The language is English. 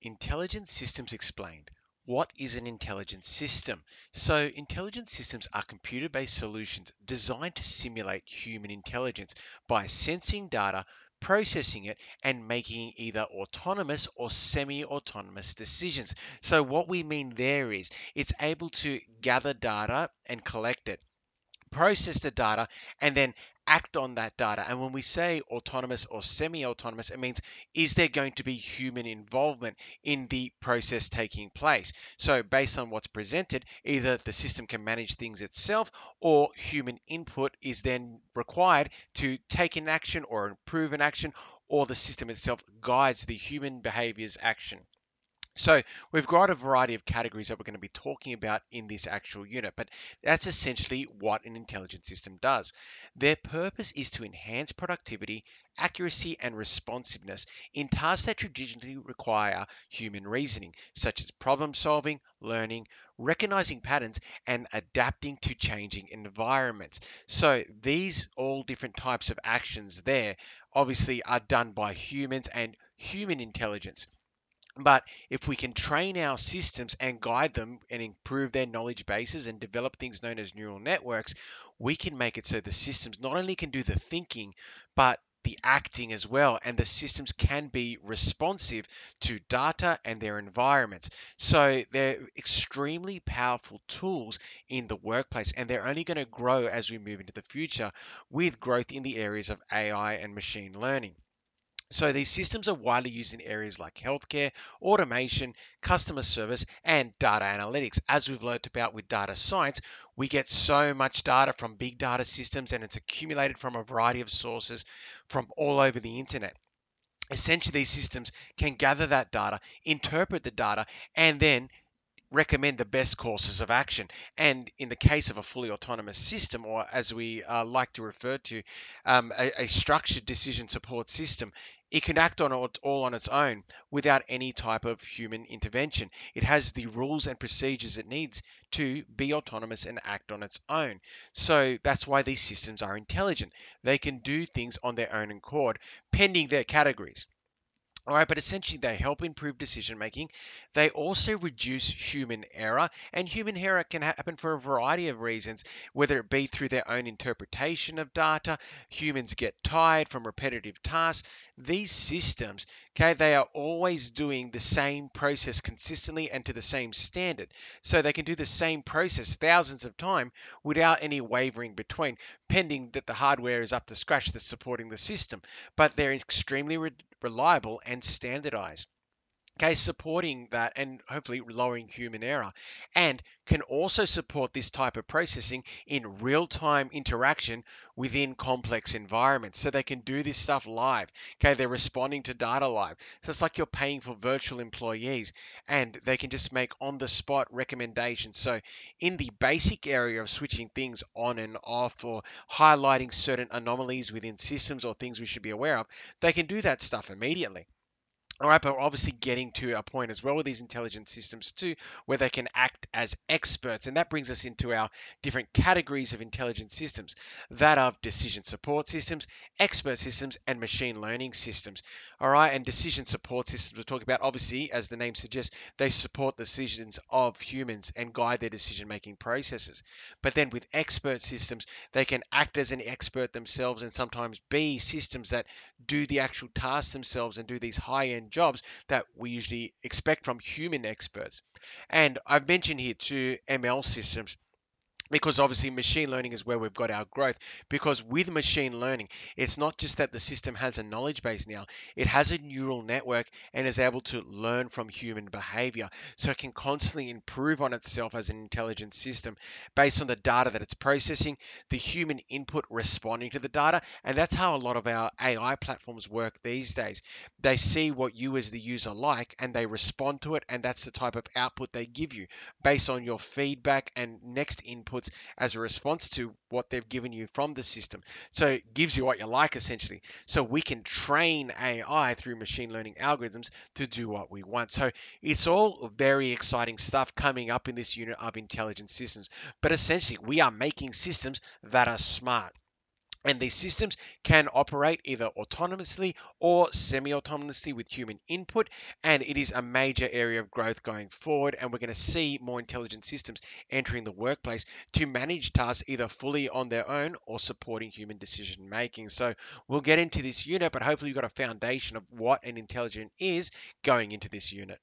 Intelligent systems explained. What is an intelligent system? So intelligent systems are computer-based solutions designed to simulate human intelligence by sensing data, processing it, and making either autonomous or semi-autonomous decisions. So what we mean there is it's able to gather data and collect it, process the data, and then act on that data. And when we say autonomous or semi-autonomous, it means, is there going to be human involvement in the process taking place? So based on what's presented, either the system can manage things itself or human input is then required to take an action or improve an action, or the system itself guides the human behavior's action. So we've got a variety of categories that we're going to be talking about in this actual unit, but that's essentially what an intelligent system does. Their purpose is to enhance productivity, accuracy, and responsiveness in tasks that traditionally require human reasoning, such as problem solving, learning, recognizing patterns, and adapting to changing environments. So these all different types of actions there obviously are done by humans and human intelligence. But if we can train our systems and guide them and improve their knowledge bases and develop things known as neural networks, we can make it so the systems not only can do the thinking, but the acting as well. And the systems can be responsive to data and their environments. So they're extremely powerful tools in the workplace, and they're only going to grow as we move into the future with growth in the areas of AI and machine learning. So these systems are widely used in areas like healthcare, automation, customer service, and data analytics. As we've learned about with data science, we get so much data from big data systems, and it's accumulated from a variety of sources from all over the internet. Essentially, these systems can gather that data, interpret the data, and then recommend the best courses of action. And in the case of a fully autonomous system, or as we like to refer to, a structured decision support system, it can act on all on its own without any type of human intervention. It has the rules and procedures it needs to be autonomous and act on its own. So that's why these systems are intelligent. They can do things on their own accord, pending their categories. All right, but essentially they help improve decision-making. They also reduce human error, and human error can happen for a variety of reasons, whether it be through their own interpretation of data, humans get tired from repetitive tasks. These systems, okay, they are always doing the same process consistently and to the same standard. So they can do the same process thousands of times without any wavering between, pending that the hardware is up to scratch that's supporting the system. But they're extremely reliable and standardized, okay, supporting that and hopefully lowering human error, and can also support this type of processing in real-time interaction within complex environments. So they can do this stuff live, okay, they're responding to data live. So it's like you're paying for virtual employees, and they can just make on-the-spot recommendations. So in the basic area of switching things on and off, or highlighting certain anomalies within systems or things we should be aware of, they can do that stuff immediately. All right, but we're obviously getting to a point as well with these intelligent systems too, where they can act as experts. And that brings us into our different categories of intelligent systems, that of decision support systems, expert systems, and machine learning systems. All right, and decision support systems we're talking about, obviously, as the name suggests, they support decisions of humans and guide their decision-making processes. But then with expert systems, they can act as an expert themselves, and sometimes be systems that do the actual tasks themselves and do these high-end jobs that we usually expect from human experts. And I've mentioned here two ML systems, because obviously machine learning is where we've got our growth, because with machine learning, it's not just that the system has a knowledge base now, it has a neural network and is able to learn from human behavior. So it can constantly improve on itself as an intelligent system based on the data that it's processing, the human input responding to the data. And that's how a lot of our AI platforms work these days. They see what you as the user like, and they respond to it. And that's the type of output they give you based on your feedback and next input as a response to what they've given you from the system. So it gives you what you like, essentially. So we can train AI through machine learning algorithms to do what we want. So it's all very exciting stuff coming up in this unit of intelligent systems. But essentially, we are making systems that are smart. And these systems can operate either autonomously or semi-autonomously with human input. And it is a major area of growth going forward. And we're going to see more intelligent systems entering the workplace to manage tasks either fully on their own or supporting human decision making. So we'll get into this unit, but hopefully you've got a foundation of what an intelligent is going into this unit.